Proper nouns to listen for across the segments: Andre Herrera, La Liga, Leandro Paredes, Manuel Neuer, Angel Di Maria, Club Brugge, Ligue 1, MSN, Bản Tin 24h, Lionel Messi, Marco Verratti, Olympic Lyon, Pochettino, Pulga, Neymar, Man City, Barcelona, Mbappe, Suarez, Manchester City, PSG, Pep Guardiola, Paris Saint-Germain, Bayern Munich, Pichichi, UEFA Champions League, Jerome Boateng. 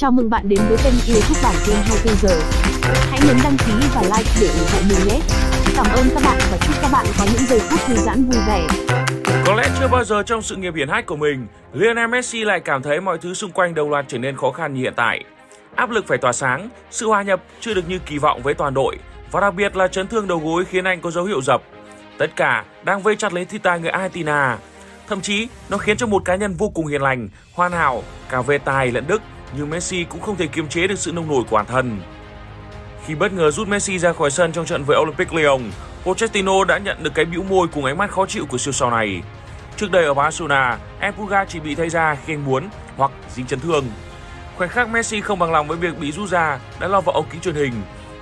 Chào mừng bạn đến với kênh YouTube Bản Tin 24 giờ. Hãy nhấn đăng ký và like để ủng hộ mình nhé. Cảm ơn các bạn và chúc các bạn có những giây phút thư giãn vui vẻ. Có lẽ chưa bao giờ trong sự nghiệp hiển hách của mình, Lionel Messi lại cảm thấy mọi thứ xung quanh đồng loạt trở nên khó khăn như hiện tại. Áp lực phải tỏa sáng, sự hòa nhập chưa được như kỳ vọng với toàn đội và đặc biệt là chấn thương đầu gối khiến anh có dấu hiệu dập. Tất cả đang vây chặt lấy thi tài người Argentina. Thậm chí, nó khiến cho một cá nhân vô cùng hiền lành, hoàn hảo, cả về tài lẫn đức, nhưng Messi cũng không thể kiềm chế được sự nông nổi của bản thân. Khi bất ngờ rút Messi ra khỏi sân trong trận với Olympic Lyon, Pochettino đã nhận được cái bĩu môi cùng ánh mắt khó chịu của siêu sao này. Trước đây ở Barcelona, Pulga chỉ bị thay ra khi anh muốn hoặc dính chấn thương. Khoảnh khắc Messi không bằng lòng với việc bị rút ra đã lao vào ống kính truyền hình.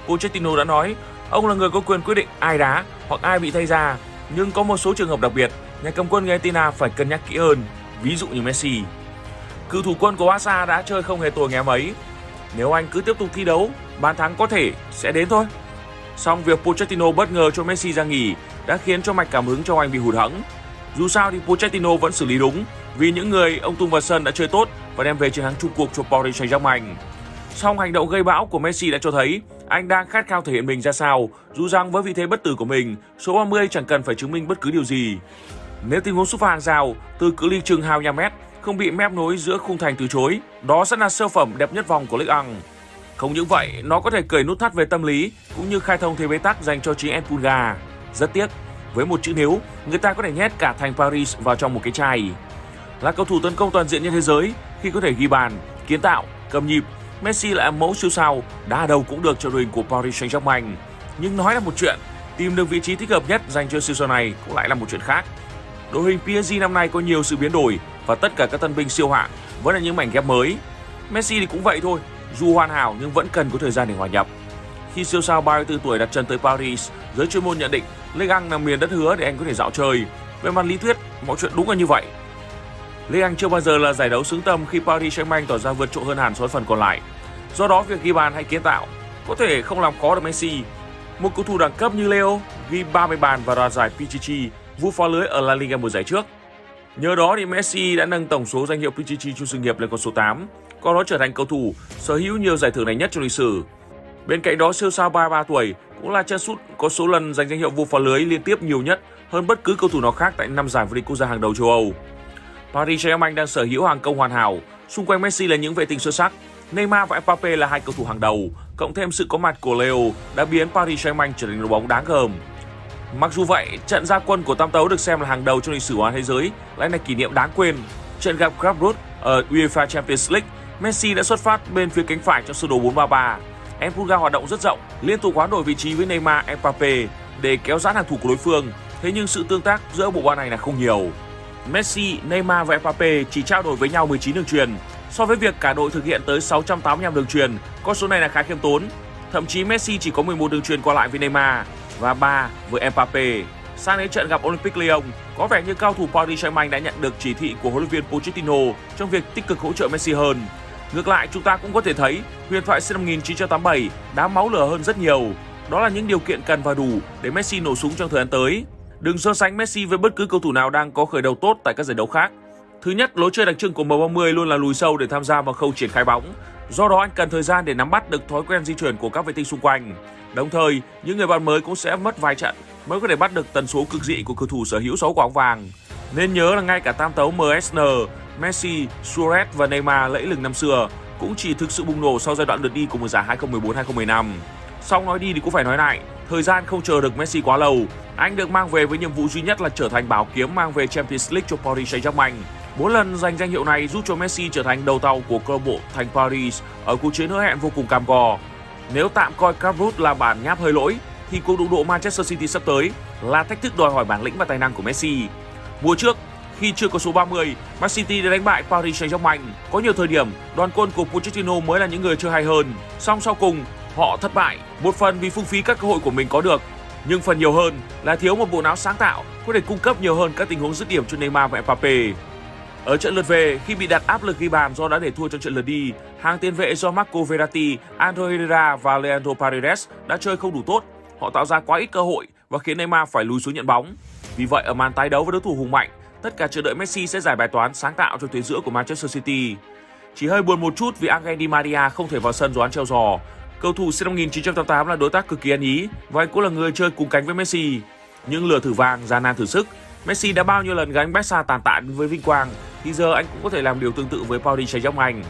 Pochettino đã nói, ông là người có quyền quyết định ai đá hoặc ai bị thay ra, nhưng có một số trường hợp đặc biệt, nhà cầm quân người Argentina phải cân nhắc kỹ hơn, ví dụ như Messi. Cựu thủ quân của Barca đã chơi không hề tồi ngày ấy. Nếu anh cứ tiếp tục thi đấu, bàn thắng có thể sẽ đến thôi. Song việc Pochettino bất ngờ cho Messi ra nghỉ đã khiến cho mạch cảm hứng cho anh bị hụt hẫng. Dù sao thì Pochettino vẫn xử lý đúng, vì những người ông tung vào sân đã chơi tốt và đem về chiến thắng chung cuộc cho Paris Saint-Germain. Song hành động gây bão của Messi đã cho thấy anh đang khát khao thể hiện mình ra sao, dù rằng với vị thế bất tử của mình, số 30 chẳng cần phải chứng minh bất cứ điều gì. Nếu tình huống sút pha hàng rào từ cự ly chừng 2 mét không bị mép nối giữa khung thành từ chối, đó sẽ là siêu phẩm đẹp nhất vòng của Ligue 1. Không những vậy, nó có thể cởi nút thắt về tâm lý cũng như khai thông thế bế tắc dành cho chính Pulga. Rất tiếc, với một chữ nếu, người ta có thể nhét cả thành Paris vào trong một cái chai. Là cầu thủ tấn công toàn diện trên thế giới, khi có thể ghi bàn, kiến tạo, cầm nhịp, Messi là mẫu siêu sao, đá đầu cũng được cho đội hình của Paris Saint-Germain. Nhưng nói là một chuyện, tìm được vị trí thích hợp nhất dành cho siêu sao này cũng lại là một chuyện khác. Đội hình PSG năm nay có nhiều sự biến đổi và tất cả các tân binh siêu hạng vẫn là những mảnh ghép mới. Messi thì cũng vậy thôi, dù hoàn hảo nhưng vẫn cần có thời gian để hòa nhập. Khi siêu sao 34 tuổi đặt chân tới Paris, giới chuyên môn nhận định Ligue 1 là miền đất hứa để anh có thể dạo chơi. Về mặt lý thuyết, mọi chuyện đúng là như vậy. Ligue 1 chưa bao giờ là giải đấu xứng tầm khi Paris Saint-Germain tỏ ra vượt trội hơn hẳn số phần còn lại. Do đó việc ghi bàn hay kiến tạo có thể không làm khó được Messi. Một cầu thủ đẳng cấp như Leo ghi 30 bàn và đoạt giải Pichichi, vua phá lưới ở La Liga mùa giải trước. Nhờ đó thì Messi đã nâng tổng số danh hiệu Pichichi trong sự nghiệp lên con số 8, có đó trở thành cầu thủ sở hữu nhiều giải thưởng này nhất trong lịch sử. Bên cạnh đó, siêu sao 33 tuổi cũng là chân sút có số lần giành danh hiệu vua phá lưới liên tiếp nhiều nhất hơn bất cứ cầu thủ nào khác tại 5 giải vô địch quốc gia hàng đầu châu Âu. Paris Saint-Germain đang sở hữu hàng công hoàn hảo, xung quanh Messi là những vệ tinh xuất sắc. Neymar và Mbappe là hai cầu thủ hàng đầu, cộng thêm sự có mặt của Leo đã biến Paris Saint-Germain trở thành đội bóng đáng gờm. Mặc dù vậy, trận ra quân của Tam Tấu được xem là hàng đầu trong lịch sử bóng thế giới lại là kỷ niệm đáng quên. Trận gặp Club Brugge ở UEFA Champions League, Messi đã xuất phát bên phía cánh phải trong sơ đồ 4-3-3. Pulga hoạt động rất rộng, liên tục hoán đổi vị trí với Neymar, Mbappe để kéo giãn hàng thủ của đối phương. Thế nhưng sự tương tác giữa bộ ba này là không nhiều. Messi, Neymar và Mbappe chỉ trao đổi với nhau 19 đường truyền. So với việc cả đội thực hiện tới 685 đường truyền, con số này là khá khiêm tốn. Thậm chí Messi chỉ có 11 đường truyền qua lại với Neymar và 3 với Mbappe. Sang đến trận gặp Olympic Lyon, có vẻ như cao thủ Paris Saint-Germain đã nhận được chỉ thị của huấn luyện viên Pochettino trong việc tích cực hỗ trợ Messi hơn. Ngược lại, chúng ta cũng có thể thấy huyền thoại sinh năm 1987 đá máu lửa hơn rất nhiều. Đó là những điều kiện cần và đủ để Messi nổ súng trong thời gian tới. Đừng so sánh Messi với bất cứ cầu thủ nào đang có khởi đầu tốt tại các giải đấu khác. Thứ nhất, lối chơi đặc trưng của M30 luôn là lùi sâu để tham gia vào khâu triển khai bóng. Do đó anh cần thời gian để nắm bắt được thói quen di chuyển của các vệ tinh xung quanh. Đồng thời, những người bạn mới cũng sẽ mất vài trận mới có thể bắt được tần số cực dị của cầu thủ sở hữu 6 quả bóng vàng. Nên nhớ là ngay cả tam tấu MSN, Messi, Suarez và Neymar lẫy lừng năm xưa cũng chỉ thực sự bùng nổ sau giai đoạn lượt đi của mùa giải 2014-2015. Xong nói đi thì cũng phải nói lại, thời gian không chờ được Messi quá lâu. Anh được mang về với nhiệm vụ duy nhất là trở thành bảo kiếm mang về Champions League cho Paris Saint-Germain. 4 lần giành danh hiệu này giúp cho Messi trở thành đầu tàu của câu lạc bộ thành Paris ở cuộc chiến hứa hẹn vô cùng cam go. Nếu tạm coi Club Brugge là bản nháp hơi lỗi, thì cuộc đụng độ Manchester City sắp tới là thách thức đòi hỏi bản lĩnh và tài năng của Messi. Mùa trước, khi chưa có số 30, Man City đã đánh bại Paris Saint-Germain. Có nhiều thời điểm, đoàn quân của Pochettino mới là những người chơi hay hơn. Song sau cùng, họ thất bại, một phần vì phung phí các cơ hội của mình có được, nhưng phần nhiều hơn là thiếu một bộ não sáng tạo có thể cung cấp nhiều hơn các tình huống dứt điểm cho Neymar và Mbappe. Ở trận lượt về, khi bị đặt áp lực ghi bàn do đã để thua trong trận lượt đi, hàng tiền vệ do Marco Verratti, Andre Herrera và Leandro Paredes đã chơi không đủ tốt. Họ tạo ra quá ít cơ hội và khiến Neymar phải lùi xuống nhận bóng. Vì vậy, ở màn tái đấu với đối thủ hùng mạnh, tất cả chờ đợi Messi sẽ giải bài toán sáng tạo cho tuyến giữa của Manchester City. Chỉ hơi buồn một chút vì Angel Di Maria không thể vào sân do án treo giò. Cầu thủ sinh năm 1988 là đối tác cực kỳ ăn ý và anh cũng là người chơi cùng cánh với Messi. Nhưng lừa thử vàng, gian nan thử sức, Messi đã bao nhiêu lần gánh Barca tàn tạ với vinh quang thì giờ anh cũng có thể làm điều tương tự với Paris Saint-Germain.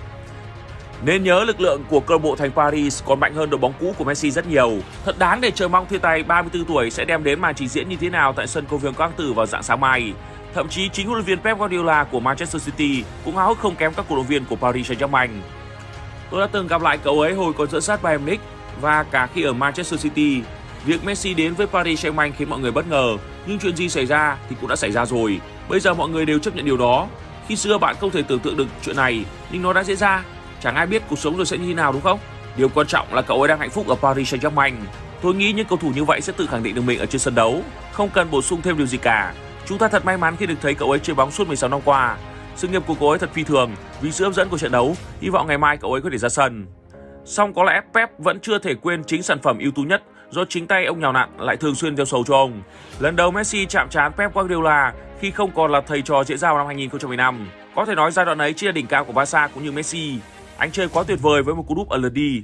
Nên nhớ lực lượng của câu lạc bộ thành Paris còn mạnh hơn đội bóng cũ của Messi rất nhiều. Thật đáng để chờ mong thiên tài 34 tuổi sẽ đem đến màn trình diễn như thế nào tại sân Công viên Các Tử vào rạng sáng mai. Thậm chí chính huấn luyện viên Pep Guardiola của Manchester City cũng háo hức không kém các cổ động viên của Paris Saint-Germain. Tôi đã từng gặp lại cậu ấy hồi còn dẫn dắt Bayern Munich và cả khi ở Manchester City. Việc Messi đến với Paris Saint-Germain khiến mọi người bất ngờ, nhưng chuyện gì xảy ra thì cũng đã xảy ra rồi. Bây giờ mọi người đều chấp nhận điều đó. Khi xưa bạn không thể tưởng tượng được chuyện này, nhưng nó đã diễn ra. Chẳng ai biết cuộc sống rồi sẽ như thế nào, đúng không? Điều quan trọng là cậu ấy đang hạnh phúc ở Paris Saint-Germain. Tôi nghĩ những cầu thủ như vậy sẽ tự khẳng định được mình ở trên sân đấu, không cần bổ sung thêm điều gì cả. Chúng ta thật may mắn khi được thấy cậu ấy chơi bóng suốt 16 năm qua. Sự nghiệp của cậu ấy thật phi thường vì sự hấp dẫn của trận đấu. Hy vọng ngày mai cậu ấy có thể ra sân. Song có lẽ Pep vẫn chưa thể quên chính sản phẩm ưu tú nhất do chính tay ông nhào nặn lại thường xuyên gieo sầu cho ông. Lần đầu Messi chạm trán Pep Guardiola khi không còn là thầy trò dễ giao năm 2015. Có thể nói giai đoạn ấy chia đỉnh cao của Barca cũng như Messi. Anh chơi quá tuyệt vời với một cú đúp ở lượt đi,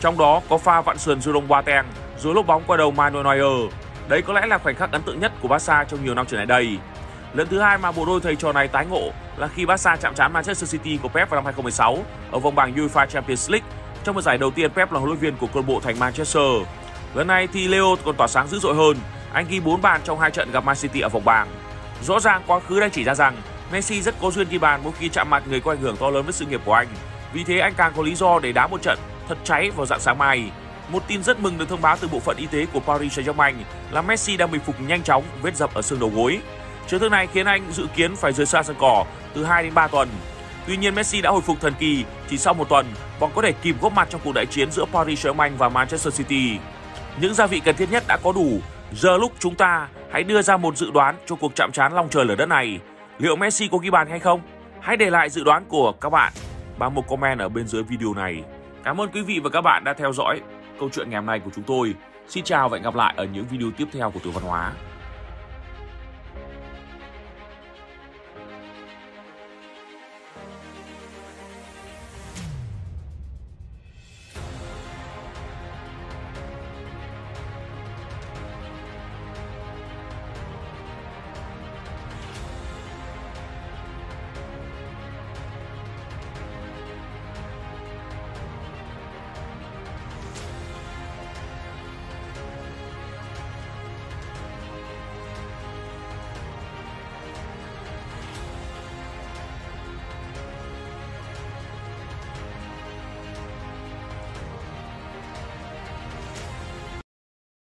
trong đó có pha vặn sườn Jerome Boateng rồi lốp bóng qua đầu Manuel Neuer. Đấy có lẽ là khoảnh khắc ấn tượng nhất của Barca trong nhiều năm trở lại đây. Lần thứ hai mà bộ đôi thầy trò này tái ngộ là khi Barca chạm trán Manchester City của Pep vào năm 2016 ở vòng bảng UEFA Champions League. Trong mùa giải đầu tiên Pep là huấn luyện viên của câu lạc bộ thành Manchester. Lần này thì Leo còn tỏa sáng dữ dội hơn, anh ghi 4 bàn trong 2 trận gặp Man City ở vòng bảng. Rõ ràng quá khứ đang chỉ ra rằng Messi rất có duyên ghi bàn mỗi khi chạm mặt người có ảnh hưởng to lớn với sự nghiệp của anh. Vì thế anh càng có lý do để đá một trận thật cháy vào rạng sáng mai. Một tin rất mừng được thông báo từ bộ phận y tế của Paris Saint-Germain là Messi đang bình phục nhanh chóng vết dập ở xương đầu gối. Chấn thương này khiến anh dự kiến phải rời xa sân cỏ từ 2 đến 3 tuần. Tuy nhiên Messi đã hồi phục thần kỳ, chỉ sau 1 tuần, bóng có thể kịp góp mặt trong cuộc đại chiến giữa Paris Saint-Germain và Manchester City. Những gia vị cần thiết nhất đã có đủ, giờ lúc chúng ta hãy đưa ra một dự đoán cho cuộc chạm trán long trời lở đất này. Liệu Messi có ghi bàn hay không? Hãy để lại dự đoán của các bạn bằng một comment ở bên dưới video này. Cảm ơn quý vị và các bạn đã theo dõi câu chuyện ngày hôm nay của chúng tôi. Xin chào và hẹn gặp lại ở những video tiếp theo của Tử Văn Hóa.